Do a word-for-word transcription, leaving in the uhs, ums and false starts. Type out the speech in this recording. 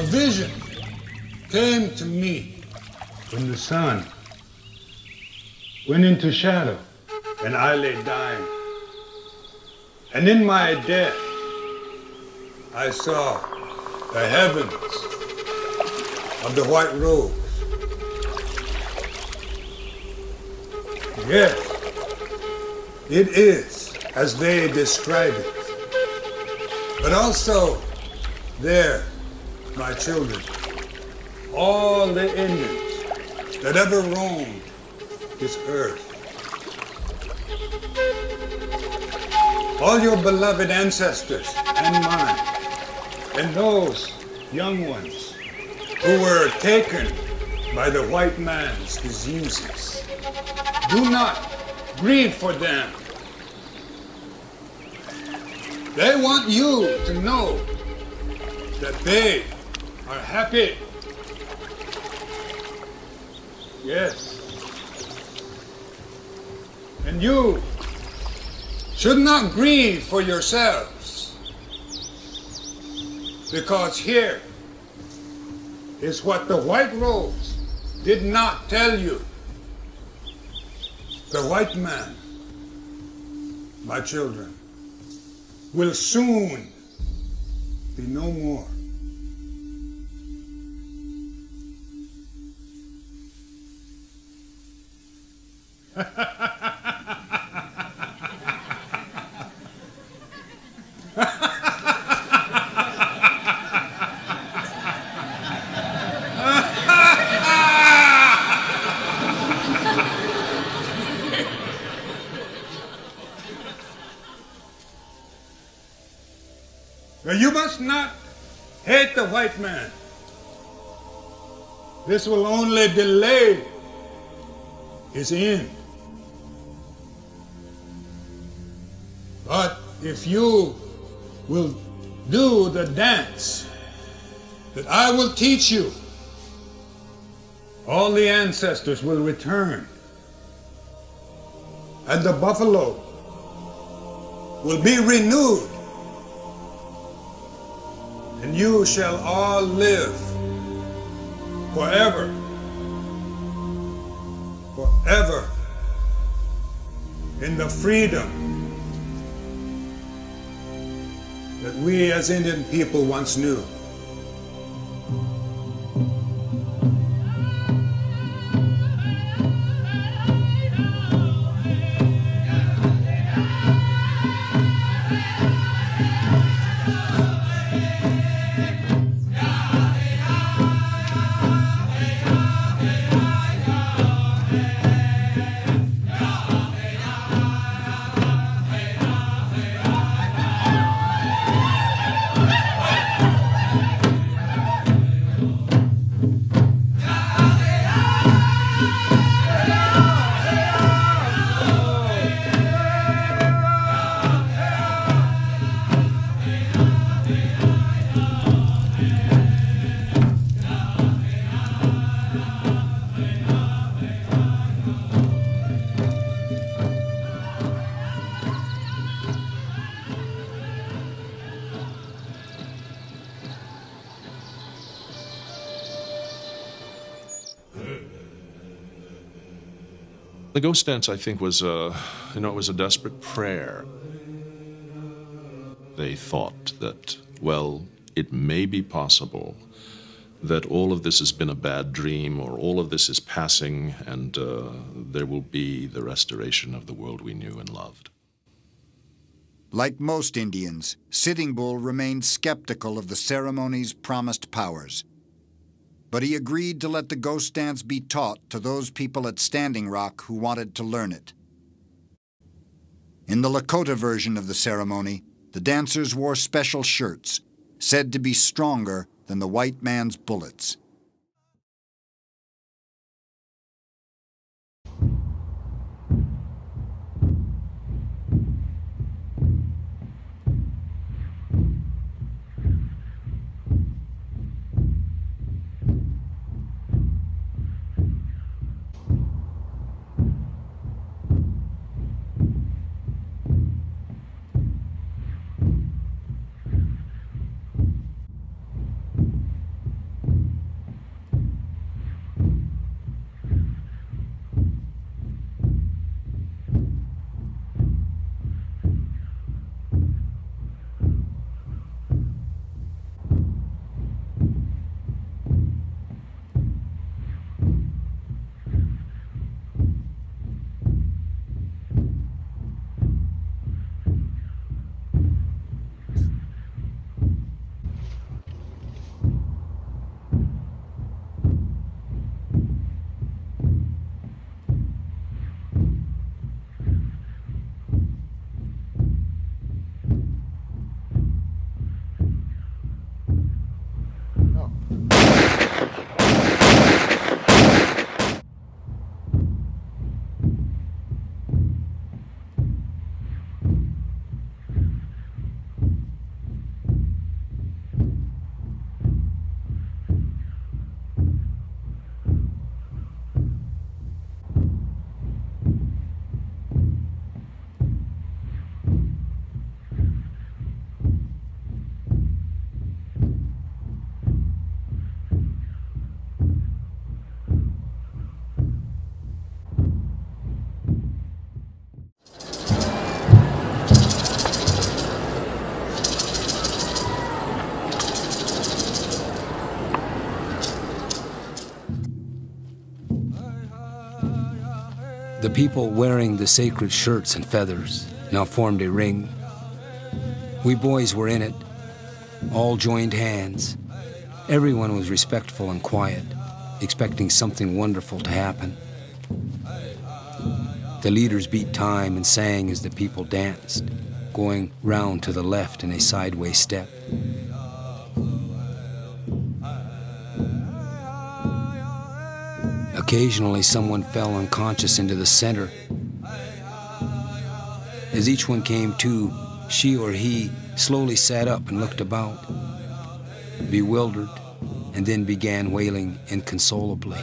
A vision came to me when the sun went into shadow and I lay dying. And in my death, I saw the heavens of the white rose. Yes, it is as they describe it. But also there, my children, all the Indians that ever roamed this earth. All your beloved ancestors and mine, and those young ones who were taken by the white man's diseases. Do not grieve for them. They want you to know that they are happy. Yes. And you should not grieve for yourselves, because here is what the white rose did not tell you. The white man, my children, will soon be no more. You must not hate the white man. This will only delay his end. But if you will do the dance that I will teach you, all the ancestors will return, and the buffalo will be renewed. And you shall all live forever, forever in the freedom that we as Indian people once knew. The ghost dance, I think, was a, you know, it was a desperate prayer. They thought that, well, it may be possible that all of this has been a bad dream, or all of this is passing, and uh, there will be the restoration of the world we knew and loved. Like most Indians, Sitting Bull remained skeptical of the ceremony's promised powers. But he agreed to let the ghost dance be taught to those people at Standing Rock who wanted to learn it. In the Lakota version of the ceremony, the dancers wore special shirts, said to be stronger than the white man's bullets. The people wearing the sacred shirts and feathers now formed a ring. We boys were in it, all joined hands. Everyone was respectful and quiet, expecting something wonderful to happen. The leaders beat time and sang as the people danced, going round to the left in a sideways step. Occasionally, someone fell unconscious into the center. As each one came to, she or he slowly sat up and looked about, bewildered, and then began wailing inconsolably.